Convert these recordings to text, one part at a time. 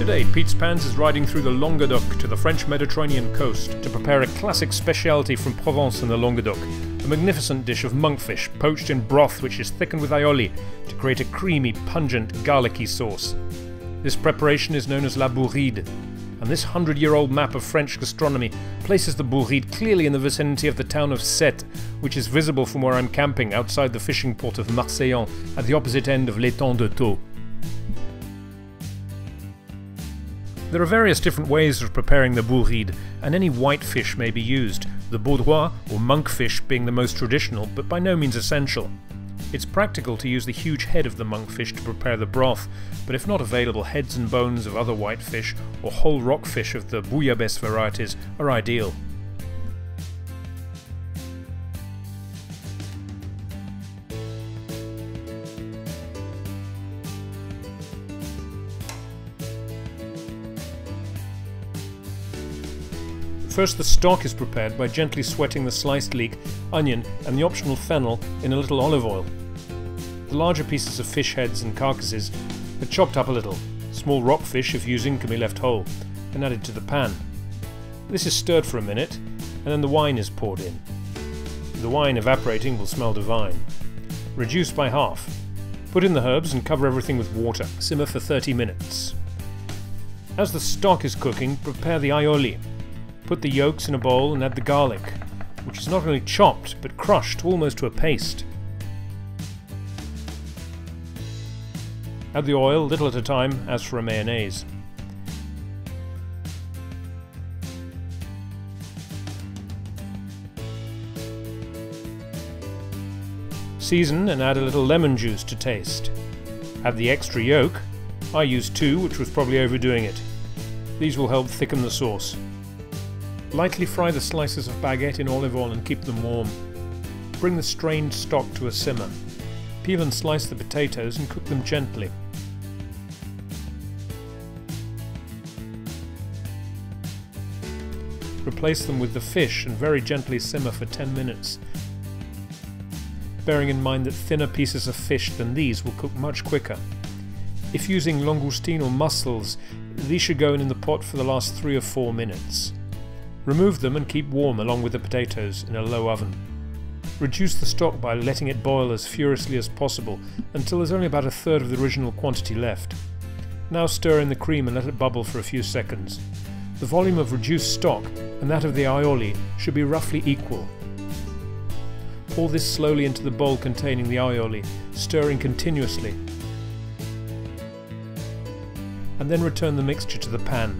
today, Pete's Pans is riding through the Languedoc to the French Mediterranean coast to prepare a classic speciality from Provence and the Languedoc, a magnificent dish of monkfish poached in broth which is thickened with aioli to create a creamy, pungent, garlicky sauce. This preparation is known as la bourride, and this 100-year-old map of French gastronomy places the bourride clearly in the vicinity of the town of Sète, which is visible from where I'm camping outside the fishing port of Marseillan at the opposite end of l'Étang de Thau. There are various different ways of preparing the bourride, and any white fish may be used, the baudroie or monkfish being the most traditional but by no means essential. It's practical to use the huge head of the monkfish to prepare the broth, but if not available, heads and bones of other white fish or whole rockfish of the bouillabaisse varieties are ideal. First, the stock is prepared by gently sweating the sliced leek, onion and the optional fennel in a little olive oil. The larger pieces of fish heads and carcasses are chopped up a little. Small rockfish, if using, can be left whole and added to the pan. This is stirred for a minute and then the wine is poured in. The wine evaporating will smell divine. Reduce by half. Put in the herbs and cover everything with water. Simmer for 30 minutes. As the stock is cooking, prepare the aioli. Put the yolks in a bowl and add the garlic, which is not only chopped but crushed almost to a paste. Add the oil, little at a time, as for a mayonnaise. Season and add a little lemon juice to taste. Add the extra yolk. I used 2, which was probably overdoing it. These will help thicken the sauce. Lightly fry the slices of baguette in olive oil and keep them warm. Bring the strained stock to a simmer. Peel and slice the potatoes and cook them gently. Replace them with the fish and very gently simmer for 10 minutes. Bearing in mind that thinner pieces of fish than these will cook much quicker. If using langoustine or mussels, these should go in the pot for the last 3 or 4 minutes. Remove them and keep warm along with the potatoes in a low oven. Reduce the stock by letting it boil as furiously as possible until there's only about 1/3 of the original quantity left. Now stir in the cream and let it bubble for a few seconds. The volume of reduced stock and that of the aioli should be roughly equal. Pour this slowly into the bowl containing the aioli, stirring continuously, and then return the mixture to the pan.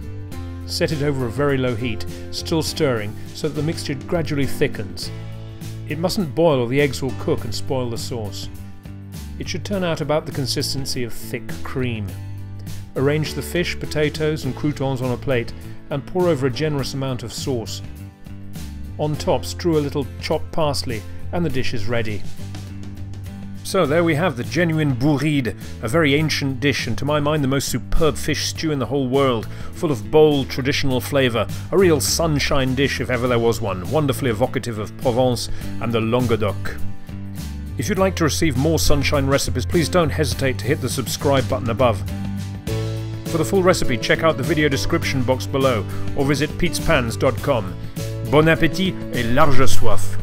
Set it over a very low heat, still stirring, so that the mixture gradually thickens. It mustn't boil or the eggs will cook and spoil the sauce. It should turn out about the consistency of thick cream. Arrange the fish, potatoes and croutons on a plate and pour over a generous amount of sauce. On top, strew a little chopped parsley and the dish is ready. So there we have the genuine bourride, a very ancient dish and to my mind the most superb fish stew in the whole world, full of bold traditional flavour, a real sunshine dish if ever there was one, wonderfully evocative of Provence and the Languedoc. If you'd like to receive more sunshine recipes, please don't hesitate to hit the subscribe button above. For the full recipe, check out the video description box below or visit petespans.com. Bon appétit et large soif!